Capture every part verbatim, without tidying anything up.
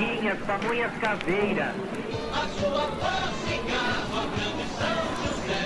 Vaquinhas, pamunhas caveira. A sua voz se cava, grande São José.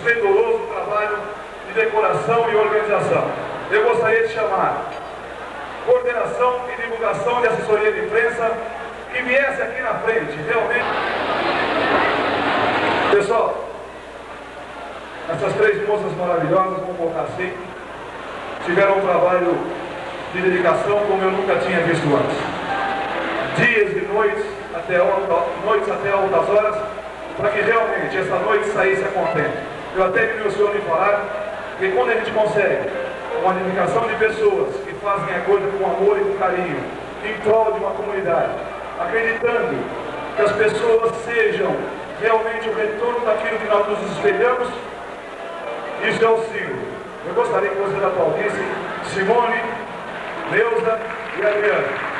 esplendoroso trabalho de decoração e organização. Eu gostaria de chamar coordenação e divulgação de assessoria de imprensa que viesse aqui na frente, realmente. Pessoal, essas três moças maravilhosas, vamos colocar assim, tiveram um trabalho de dedicação como eu nunca tinha visto antes. Dias e noites, até noites até altas horas, para que realmente essa noite saísse a contento. Eu até vi o senhor me falar que quando a gente consegue uma dedicação de pessoas que fazem a coisa com amor e com carinho, em prol de uma comunidade, acreditando que as pessoas sejam realmente o retorno daquilo que nós nos espelhamos, isso é o signo. Eu gostaria que vocês aplaudissem Simone, Neuza e Adriana.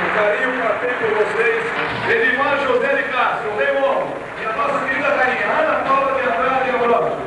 O carinho que eu tenho por vocês, Edimar, José e Cássio, o Leon, e a nossa querida rainha Ana Paula de Andrade e Amorosa.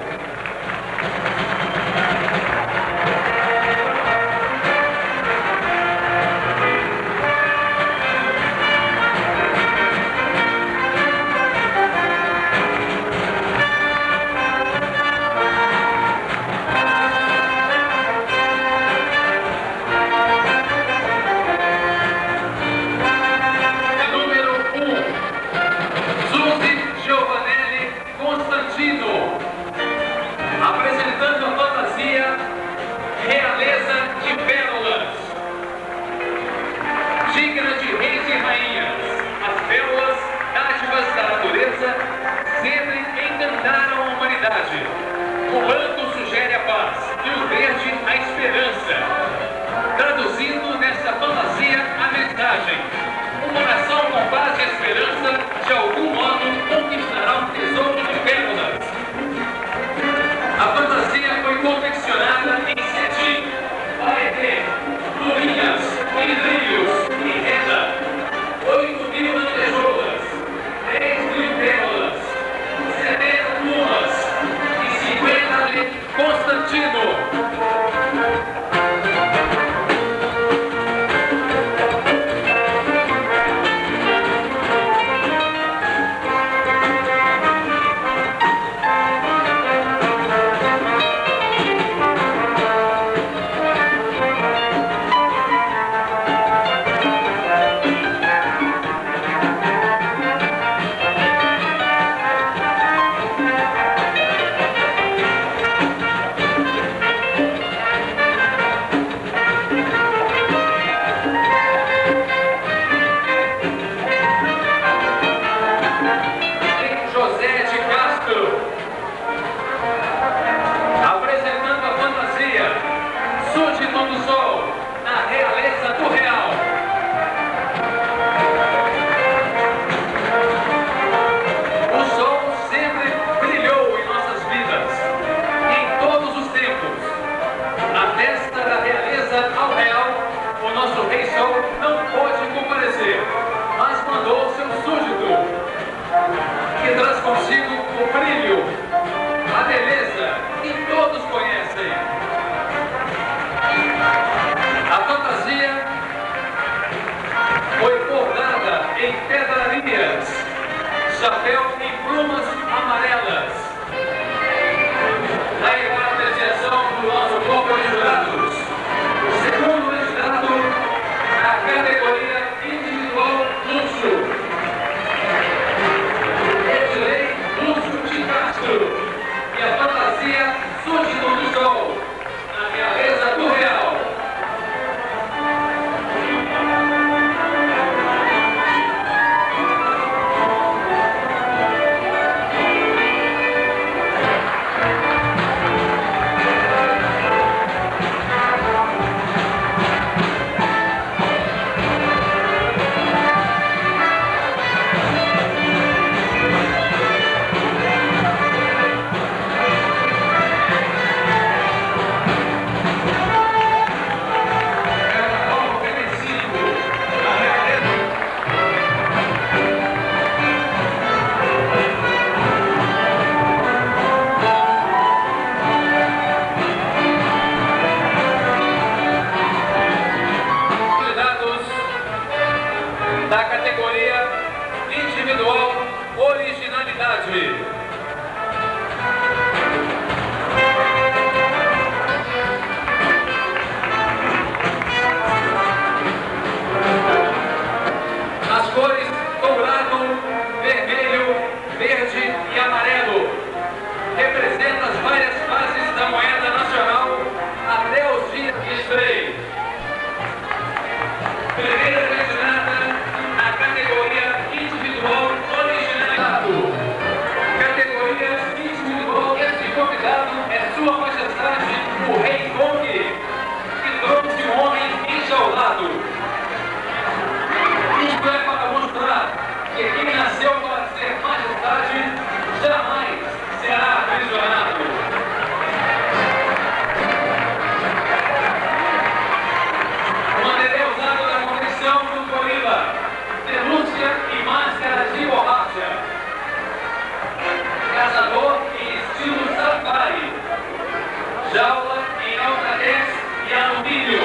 jaula em alcatex e alumínio.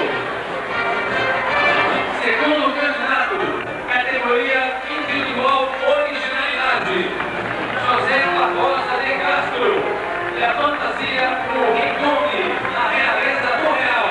Segundo candidato, categoria individual originalidade, José Barbosa de Castro, da fantasia do Rei Conde, na realeza do Real.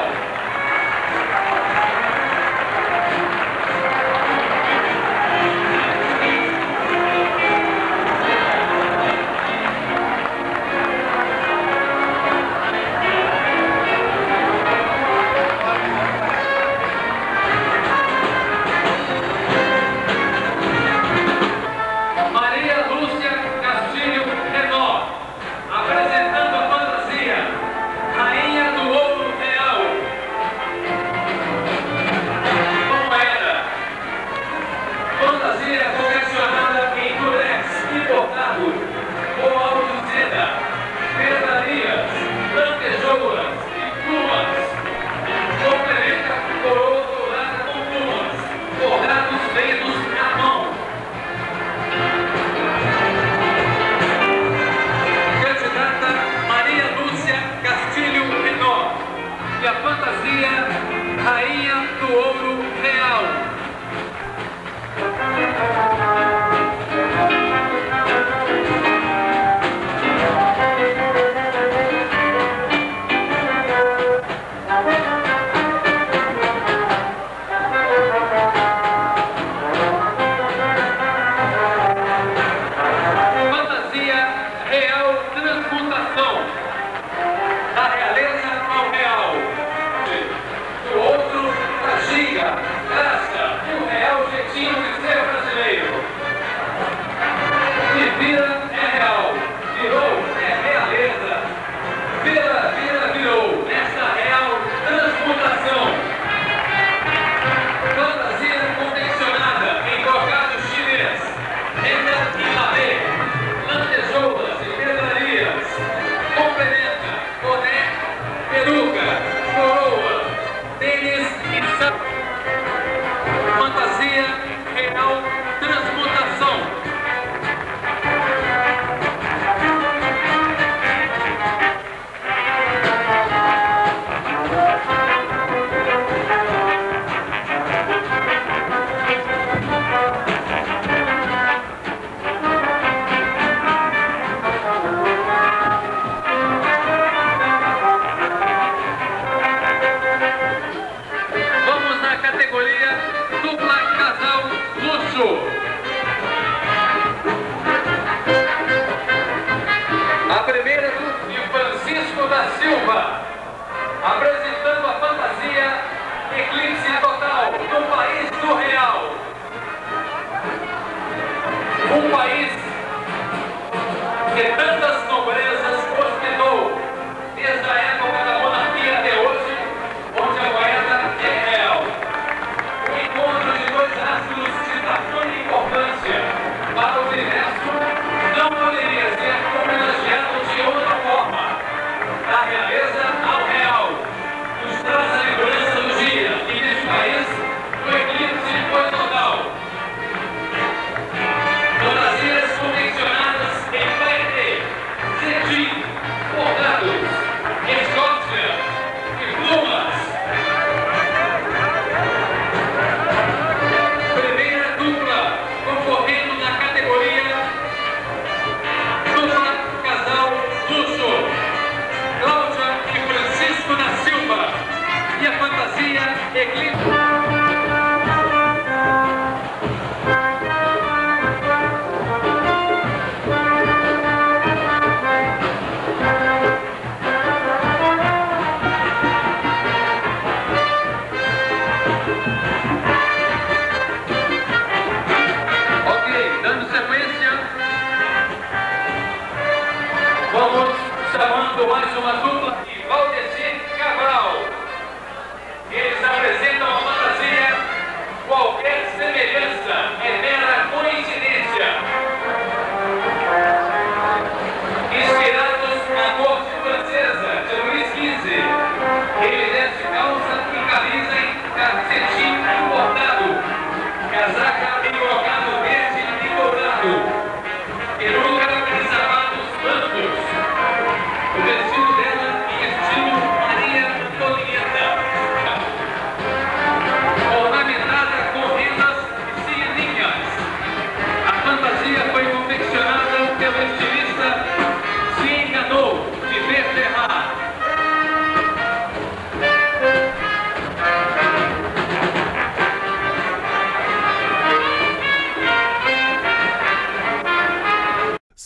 Apresentando a fantasia Eclipse Total do País do Real. Um país que tantas nobrezas ostentou desde a época da monarquia até hoje, onde a moeda é real. O encontro de dois astros de tamanha importância para o universo não poderia ser homenageado de outra forma. Da realeza ao real, nos traz a lembrança do dia e neste país o eclipse foi total. Fantasias confeccionadas em P E T, cetim, bordados, escócia e plumas. Primeira dupla concorrendo na categoria dupla casal luxo. E a fantasia Eclipse. Peruca e sapatos brancos. O vestido dela em estilo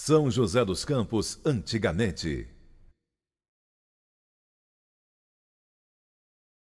São José dos Campos, antigamente.